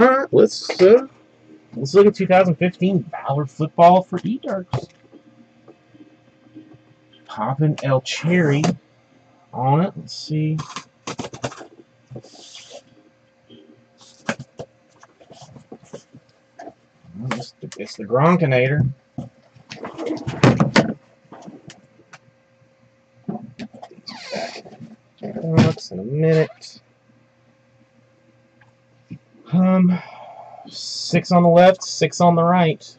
All right, let's look at 2015 Valor Football for E-Darks. Poppin' El Cherry on it. Let's see. It's the Gronkinator. In a minute. 6 on the left, 6 on the right.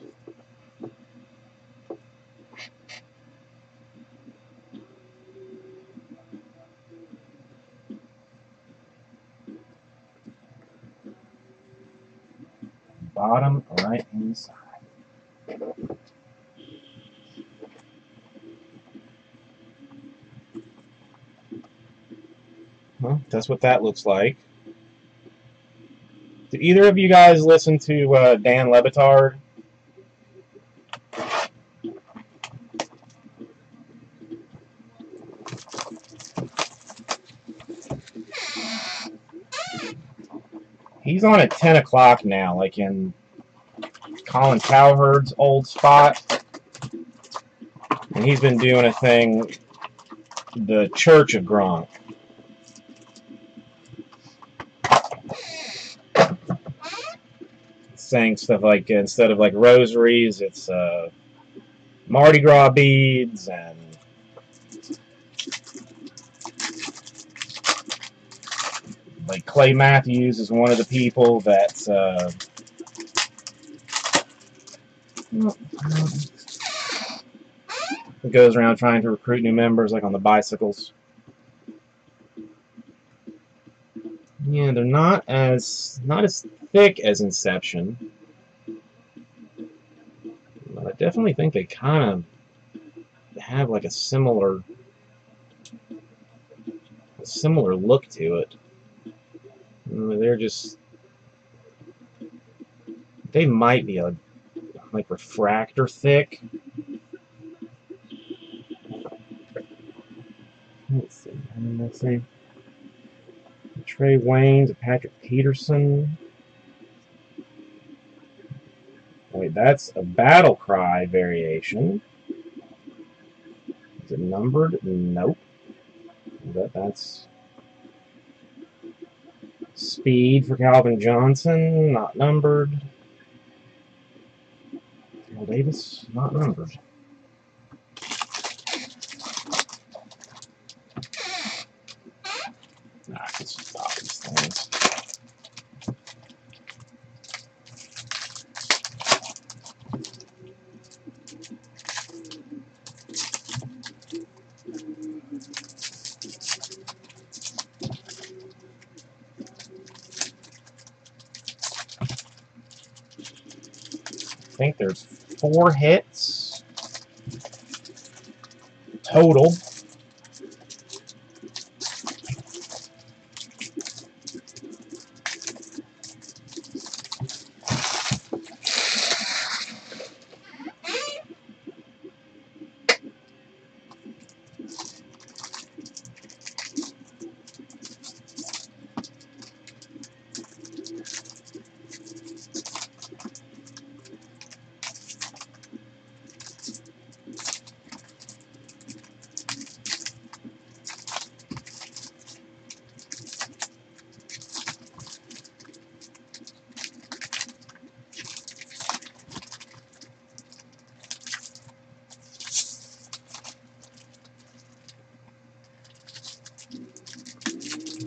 Bottom right inside. Well, that's what that looks like. Did either of you guys listen to Dan Levitard? He's on at 10 o'clock now, like in Colin Cowherd's old spot. And he's been doing a thing, the Church of Gronk. Saying stuff like instead of like rosaries, it's Mardi Gras beads and like Clay Matthews is one of the people that's goes around trying to recruit new members like on the bicycles. Yeah, they're not as thick as Inception, but I definitely think they kind of have like a similar look to it. They're just, they might be a like refractor thick. Let's see. Let's see. Trey Wayne to Patrick Peterson. Wait, that's a battle cry variation. Is it numbered? Nope. That's speed for Calvin Johnson, not numbered. Will Davis, not numbered. I think there's 4 hits total.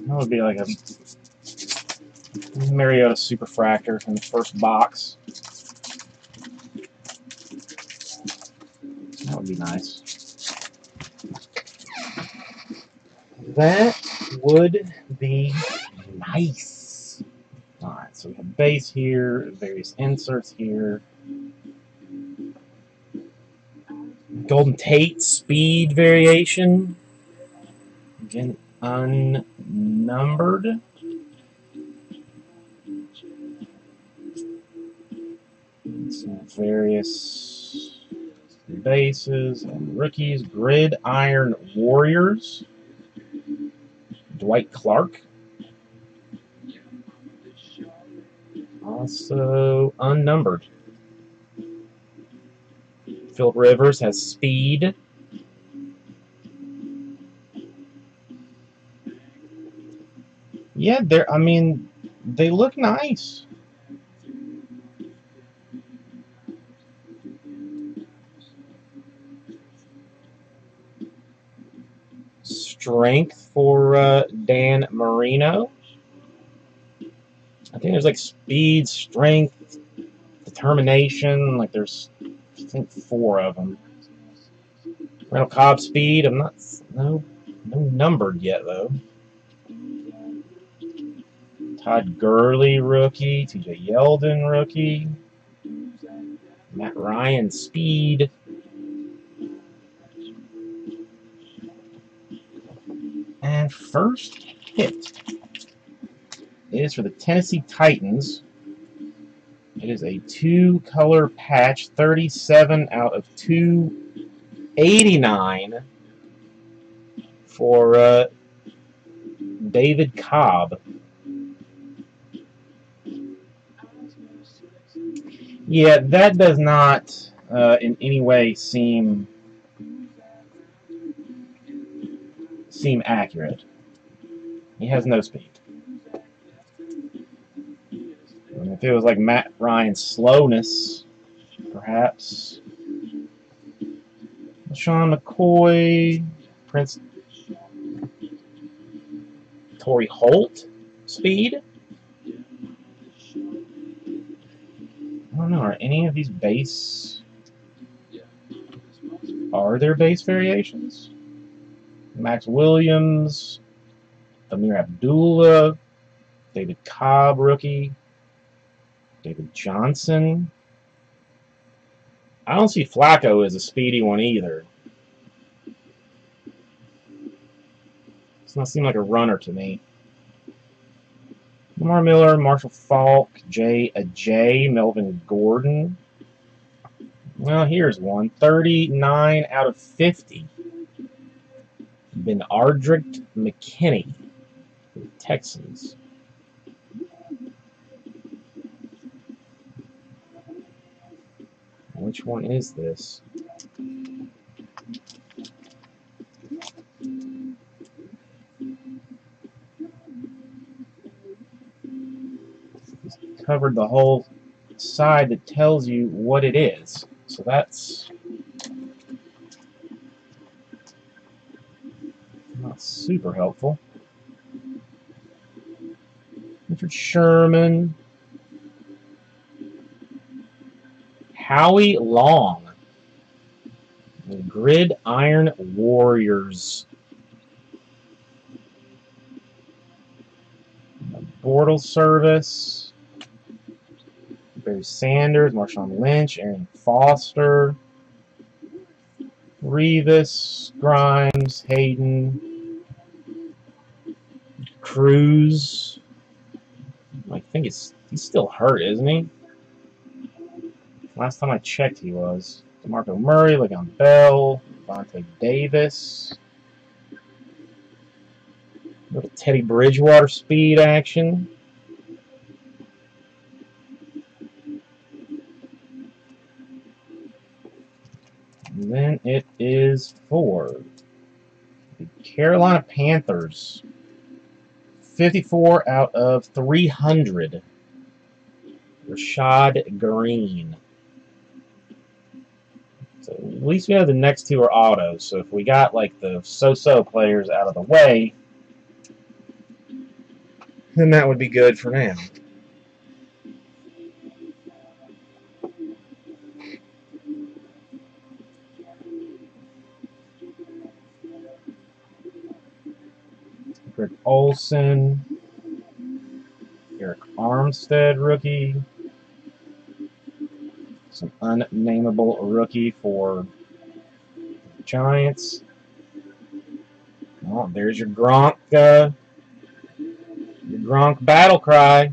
That would be like a Mariota Superfractor from the first box. That would be nice. That would be nice. Alright, so we have base here, various inserts here. Golden Tate speed variation. Again, unnumbered. Some various bases and rookies. Gridiron Warriors. Dwight Clark. also unnumbered. Philip Rivers has speed. Yeah, they're, I mean, they look nice. Strength for Dan Marino. I think there's like speed, strength, determination. Like there's, I think, 4 of them. Randall Cobb speed. I'm not no numbered yet though. Todd Gurley rookie. TJ Yeldon rookie. Matt Ryan speed. And first hit is for the Tennessee Titans. It is a 2-color patch, 37 out of 289 for David Cobb. Yeah, that does not in any way seem accurate. He has no speed. And if it was like Matt Ryan's slowness, perhaps. Sean McCoy, Prince, Torrey Holt, speed. I don't know, are any of these base... Are there base variations? Max Williams, Amir Abdullah, David Cobb rookie, David Johnson. I don't see Flacco as a speedy one either. Does not seem like a runner to me. Lamar Miller, Marshall Falk, Jay Ajay, Melvin Gordon. Well, here's one. 39 out of 50. Been Ardrick McKinney, the Texans. Which one is this? He's covered the whole side that tells you what it is. So that's not super helpful. Richard Sherman. Howie Long. The Gridiron Warriors. Bortles service. Barry Sanders, Marshawn Lynch, Aaron Foster. Revis, Grimes, Hayden. Cruz, I think he's still hurt, isn't he? Last time I checked, he was. DeMarco Murray, Le'Veon Bell, Vontae Davis. Little Teddy Bridgewater speed action. And then it is for the Carolina Panthers. 54 out of 300. Rashad Green. So at least we have the next 2 are autos. So if we got like the so-so players out of the way, then that would be good for now. Rick Olsen, Eric Armstead rookie, some unnameable rookie for the Giants. Oh, there's your Gronk battle cry.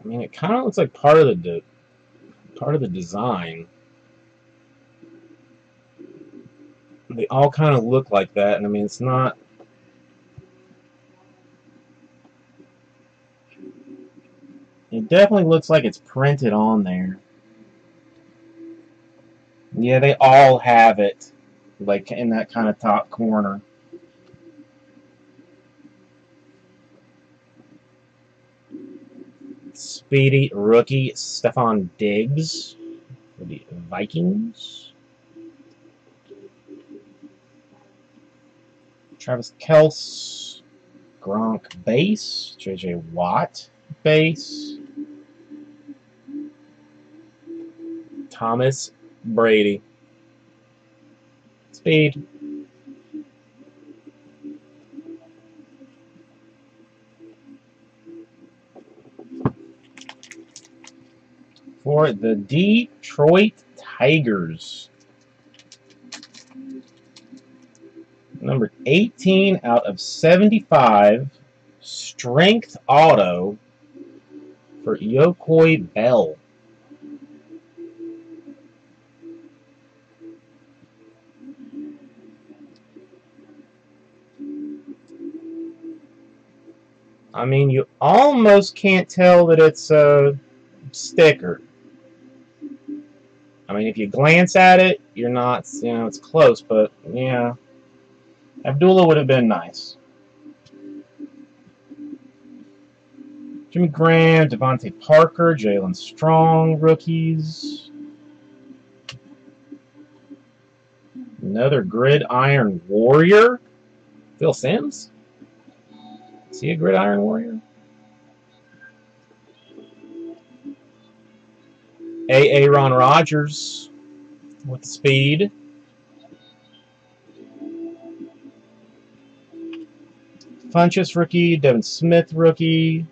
I mean, it kind of looks like part of the design. They all kind of look like that, and I mean, it's not. It definitely looks like it's printed on there. Yeah, they all have it, like, in that kind of top corner. Speedy rookie Stephon Diggs for the Vikings. Travis Kelce, Gronk base, JJ Watt base, Thomas Brady. Speed. For the Detroit Tigers. Number 18 out of 75. Strength auto for Yokoi Bell. I mean, you almost can't tell that it's a sticker. I mean, if you glance at it, you're not, you know, it's close, but, yeah. Abdullah would have been nice. Jimmy Graham, Devontae Parker, Jalen Strong, rookies. Another Gridiron Warrior. Phil Sims? Is he a Gridiron Warrior? Aaron Rodgers with the speed. Funchess rookie, Devin Smith rookie,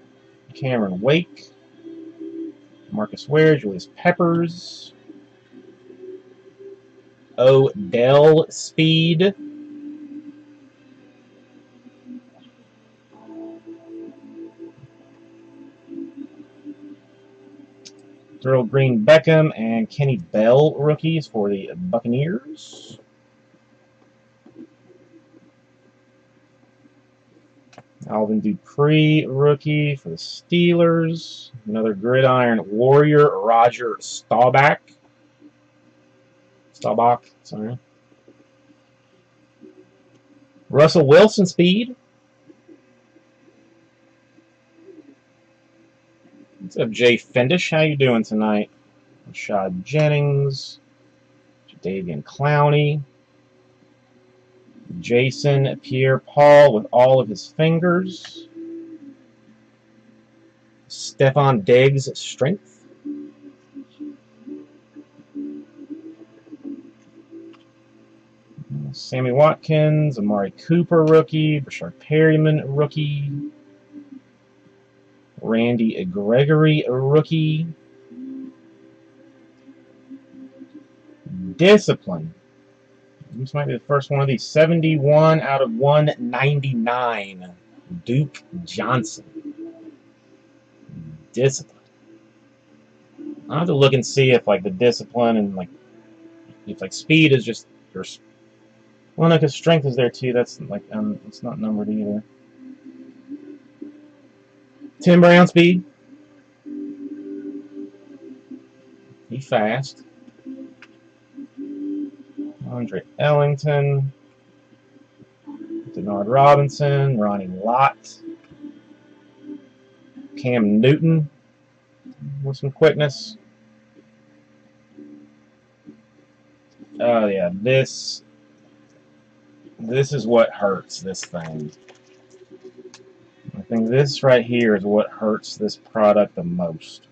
Cameron Wake, Marcus Ware, Julius Peppers, Odell speed. Darrell Green Beckham and Kenny Bell rookies for the Buccaneers. Alvin Dupree rookie for the Steelers. Another Gridiron Warrior, Roger Staubach. Staubach, sorry. Russell Wilson speed. What's up, Jay Fendish? How you doing tonight? Rashad Jennings, Jadavian Clowney, Jason Pierre-Paul with all of his fingers, Stephon Diggs strength, Sammy Watkins, Amari Cooper rookie, Brashard Perryman rookie, Randy Gregory rookie. Discipline. This might be the first one of these. 71 out of 199. Duke Johnson. Discipline. I'll have to look and see if, like, the discipline and, like, if, like, speed is just your. Well, no, because strength is there too. That's, like, it's not numbered either. Tim Brown speed. He fast. Andre Ellington. Denard Robinson. Ronnie Lott. Cam Newton with some quickness. Oh yeah, this is what hurts this thing. I think this right here is what hurts this product the most.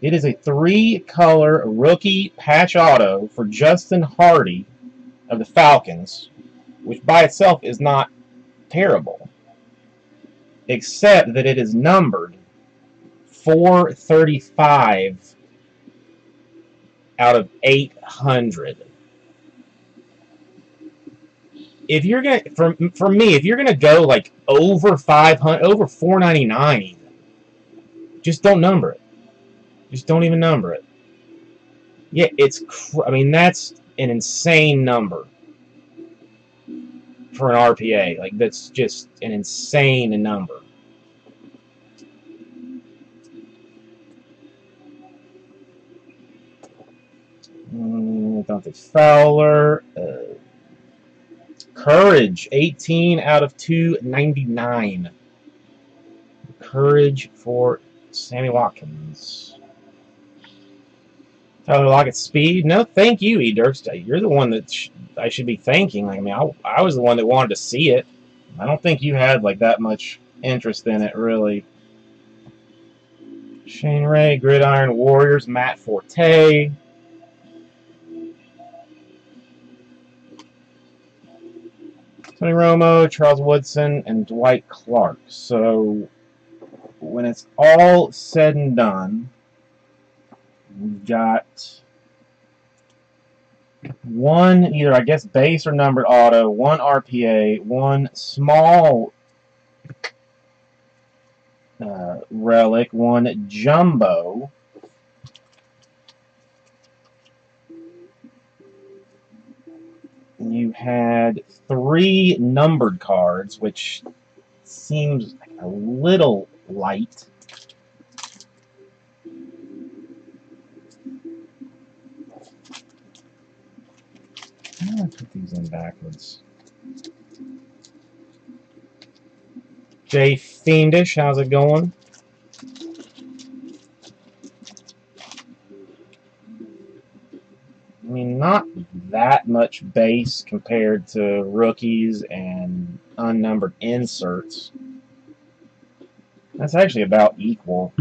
It is a three-color rookie patch auto for Justin Hardy of the Falcons, which by itself is not terrible, except that it is numbered 435 out of 800. If you're gonna, for me, if you're gonna go like over 500, over 499, Just don't number it. Just don't even number it. Yeah, I mean, that's an insane number for an RPA. Like, that's just an insane number. Dante Fowler. Courage, 18 out of 299. Courage for Sammy Watkins. Tyler Lockett, speed. No, thank you, E. Dirkstad. You're the one that I should be thanking. I mean, I was the one that wanted to see it. I don't think you had, like, that much interest in it, really. Shane Ray, Gridiron Warriors, Matt Forte. Tony Romo, Charles Woodson, and Dwight Clark. So, when it's all said and done, we've got one, either I guess base or numbered auto, one RPA, one small relic, one jumbo, you had three numbered cards, which seems a little light. I'm going to put these in backwards. Jay Fiendish, how's it going? I mean, not that much base compared to rookies and unnumbered inserts. That's actually about equal.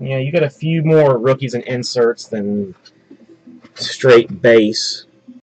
Yeah, you got a few more rookies and inserts than straight base.